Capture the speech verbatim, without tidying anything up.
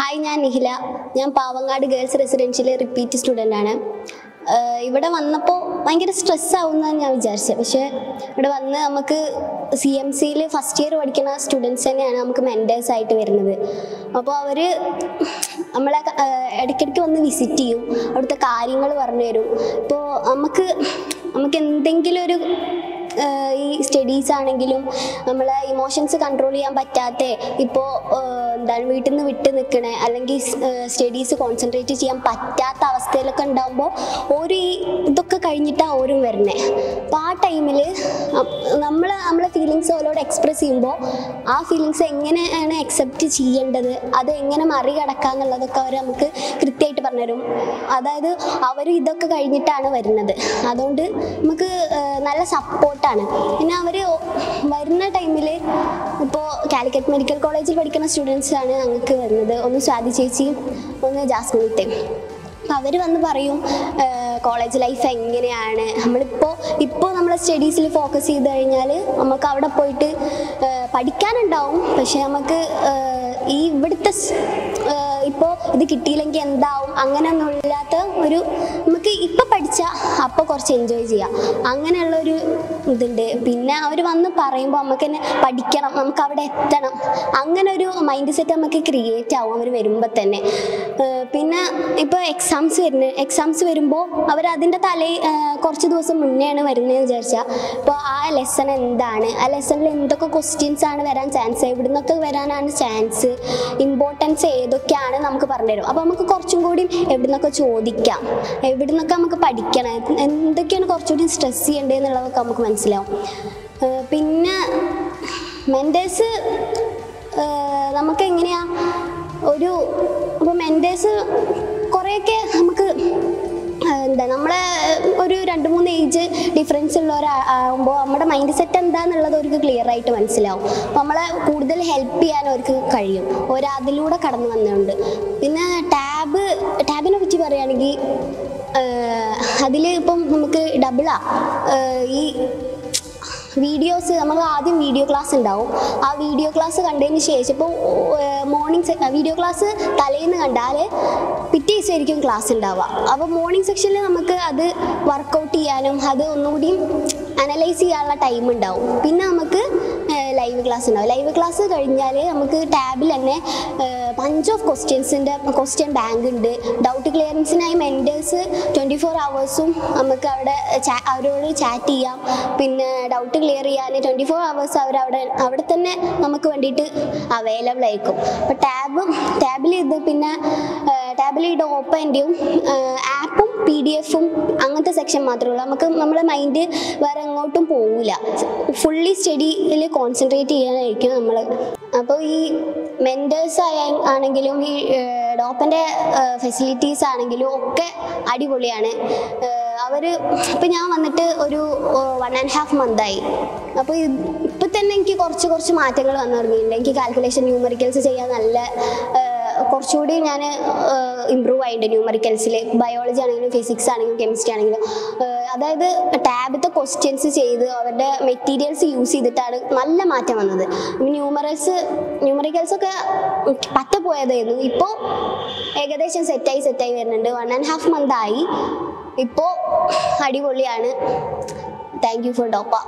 Hi, I am Nihila. I am a girls' residential repeat student. I am stressed out. I am C M C first year students. I am a mentor site. I visit you. I am Uh, studies and emotions control ചെയ്യാൻ പറ്റാതെ ഇപ്പോ എന്താണ് വീട്ടിൽ നിന്ന് വിട്ട് നിൽക്കണേ അല്ലെങ്കിൽ studies concentrate ചെയ്യാൻ പറ്റാത്ത അവസ്ഥയിലൊക്കെ ഉണ്ടാവുമ്പോൾ ഒരു ഇതൊക്കെ കഴിഞ്ഞിട്ട് ഓരും വരണേ അപ്പോൾ ആ ടൈമിൽ നമ്മൾ നമ്മളെ ഫീലിംഗ്സ് ഓളോട് എക്സ്പ്രസ് ചെയ്യുമ്പോൾ ആ ഫീലിംഗ്സ് എങ്ങനെയാണ് അക്സെപ്റ്റ് ചെയ്യേണ്ടത് അത് എങ്ങനെ മറികടക്കാം എന്നുള്ളതൊക്കെ അവർ നമുക്ക് കൃത്യമായിട്ട് പറഞ്ഞു തരും അതായത് അവർ ഇതൊക്കെ കഴിഞ്ഞിട്ടാണ് വരുന്നത് അതുകൊണ്ട് നമുക്ക് നല്ല സപ്പോർട്ട് ആണ് പിന്നെ അവർ വരുന്ന ടൈമിൽ ഇപ്പോ കാലിക്കറ്റ് മെഡിക്കൽ കോളേജിൽ പഠിക്കുന്ന സ്റ്റുഡന്റ്സ് ആണ് ഞങ്ങൾക്ക് വരുന്നത് ഒന്ന് സ്വാതി ചേച്ചി ഒന്ന് ജാസ്മിൻത്തെ അവർ വന്ന് പറയും കോളേജ് ലൈഫ് എങ്ങനെയാണ് നമ്മൾ ഇപ്പോ ഇപ്പോ നമ്മൾ സ്റ്റഡീസിൽ ഫോക്കസ് ചെയ്തു കഴിഞ്ഞാൽ നമുക്ക് അവിടെ പോയിട്ട് പഠിക്കാനുണ്ടാവും പക്ഷേ നമുക്ക് ഈ ഇവിടുത്തെ ഇപ്പോ ഇത് കിട്ടിയില്ലെങ്കിൽ എന്താവും അങ്ങനെ ഒന്നുമില്ലാത്ത ഒരു നമുക്ക് ഇപ്പോ പഠിച്ചാ അപ്പോൾ കുറച്ച് എൻജോയ് ചെയ്യാം അങ്ങനെയുള്ള ഒരു ഇതുണ്ട് പിന്നെ അവർ വന്ന് പറയുമ്പോൾ നമുക്കെന്നെ പഠിക്കണം നമുക്ക് അവിടെ എത്തണം അങ്ങനെ ഒരു മൈൻഡ് സെറ്റ് നമുക്ക് ക്രിയേറ്റ് ആവും അവർ വരുമ്പോൾ തന്നെ പിന്നെ ഇപ്പോ എക്സാംസ് വരുന്നു എക്സാംസ് വരുമ്പോൾ അവർ അതിന്റെ തലേ കുറച്ച് ദിവസം മുന്നേയാണ് വരുന്നതെന്ന് വിചാരിച്ചാൽ അപ്പോൾ ആ ലെസൺ എന്താണ് ആ ലെസണിൽ എന്തൊക്കെ ക്വസ്റ്റ്യൻസ് ആണ് വരാൻ ചാൻസ് ഇവിടുന്നൊക്കെ വരാനാണ് ചാൻസ് ഇമ്പോർട്ടൻസ് ഏതൊക്കെയാണ് നമുക്ക് പറഞ്ഞു തരും അപ്പോൾ നമുക്ക് കുറച്ചും കൂടി എവിടുന്നൊക്കെ ചോദിക്കാം എവിടുന്നൊക്കെ നമുക്ക് പഠിക്കണം എന്തൊക്കെയാണ് കുറച്ചുകൂടി സ്ട്രെസ് ചെയ്യേണ്ടതെന്നുള്ളതൊക്കെ നമുക്ക് മനസ്സിലാവും പിന്നെ മെൻറ്റേഴ്സ് നമുക്ക് എങ്ങനെയാണ് ഒരു അപ്പോൾ മെൻറ്റേഴ്സ് കുറേയൊക്കെ നമുക്ക് എന്താ നമ്മളെ ഒരു രണ്ട് മൂന്ന് ഏജ് ഡിഫറൻസ് ഉള്ളവരാകുമ്പോൾ നമ്മുടെ മൈൻഡ് സെറ്റ് എന്താണെന്നുള്ളത് അവർക്ക് ക്ലിയർ ആയിട്ട് മനസ്സിലാവും അപ്പോൾ നമ്മളെ കൂടുതൽ ഹെൽപ്പ് ചെയ്യാൻ അവർക്ക് കഴിയും ഒരതിലൂടെ കടന്നു വന്നുകൊണ്ട് പിന്നെ ടാബ് ടാബിനെ പറ്റി പറയുകയാണെങ്കിൽ അതിൽ ഇപ്പം നമുക്ക് ഡബിളാ ഈ വീഡിയോസ് നമ്മൾ ആദ്യം വീഡിയോ ക്ലാസ് ഉണ്ടാവും ആ വീഡിയോ ക്ലാസ് കണ്ടതിന് ശേഷം ഇപ്പോൾ മോർണിംഗ് വീഡിയോ ക്ലാസ് തലേന്ന് കണ്ടാൽ പിറ്റേ ശരിക്കും ക്ലാസ് ഉണ്ടാവുക അപ്പോൾ മോർണിംഗ് സെക്ഷനിൽ നമുക്ക് അത് വർക്കൗട്ട് ചെയ്യാനും അത് ഒന്നുകൂടി അനലൈസ് ചെയ്യാനുള്ള ടൈം ഉണ്ടാവും പിന്നെ നമുക്ക് ലൈവ് ക്ലാസ് ഉണ്ടാവും ലൈവ് ക്ലാസ് കഴിഞ്ഞാൽ നമുക്ക് ടാബിൽ തന്നെ പഞ്ച് ഓഫ് ക്വസ്റ്റ്യൻസിൻ്റെ ക്വസ്റ്റ്യൻ ബാങ്ക് ഉണ്ട് ഡൗട്ട് ക്ലിയറൻസിനായി മെൻറ്റേഴ്സ് ട്വൻറ്റി ഫോർ അവേഴ്സും നമുക്ക് അവിടെ അവരോട് ചാറ്റ് ചെയ്യാം പിന്നെ ഡൗട്ട് ക്ലിയർ ചെയ്യാൻ ട്വൻറ്റി ഫോർ അവേഴ്സ് അവർ അവിടെ അവിടെ തന്നെ നമുക്ക് വേണ്ടിയിട്ട് അവൈലബിൾ ആയിരിക്കും അപ്പോൾ ടാബും ടാബിൽ ഇത് പിന്നെ ടാബിൽ ഈ ഡോപ്പ എൻ്റെയും ആപ്പും പി ഡി എഫും അങ്ങനത്തെ സെക്ഷൻ മാത്രമേ ഉള്ളൂ നമുക്ക് നമ്മുടെ മൈൻഡ് വേറെ എങ്ങോട്ടും പോവില്ല ഫുള്ളി സ്റ്റഡിയിൽ കോൺസെൻട്രേറ്റ് ചെയ്യാനായിരിക്കും നമ്മൾ അപ്പോൾ ഈ മെൻറ്റേഴ്സ് ആയ ആണെങ്കിലും ഈ ഡോപ്പൻ്റെ ഫെസിലിറ്റീസ് ആണെങ്കിലും ഒക്കെ അടിപൊളിയാണ് അവർ ഇപ്പം ഞാൻ വന്നിട്ട് ഒരു വൺ ആൻഡ് ഹാഫ് മന്തായി അപ്പോൾ ഇപ്പം തന്നെ എനിക്ക് കുറച്ച് കുറച്ച് മാറ്റങ്ങൾ വന്നു തുടങ്ങിയിട്ടുണ്ട് എനിക്ക് കാൽക്കുലേഷൻ ന്യൂമറിക്കൽസ് ചെയ്യാൻ നല്ല കുറച്ചുകൂടി ഞാൻ ഇമ്പ്രൂവ് ആയിട്ടുണ്ട് ന്യൂമറിക്കൽസിൽ ബയോളജി ആണെങ്കിലും ഫിസിക്സ് ആണെങ്കിലും കെമിസ്ട്രി ആണെങ്കിലും അതായത് ടാബിലത്തെ ക്വസ്റ്റ്യൻസ് ചെയ്ത് അവരുടെ മെറ്റീരിയൽസ് യൂസ് ചെയ്തിട്ടാണ് നല്ല മാറ്റം വന്നത് ന്യൂമറൽസ് ന്യൂമറിക്കൽസൊക്കെ പറ്റ പോയതായിരുന്നു ഇപ്പോൾ ഏകദേശം സെറ്റായി സെറ്റായി വരുന്നുണ്ട് വൺ ആൻഡ് ഹാഫ് മന്ത് ആയി ഇപ്പോൾ അടിപൊളിയാണ് താങ്ക് യു ഫോർ ഡോപ്പ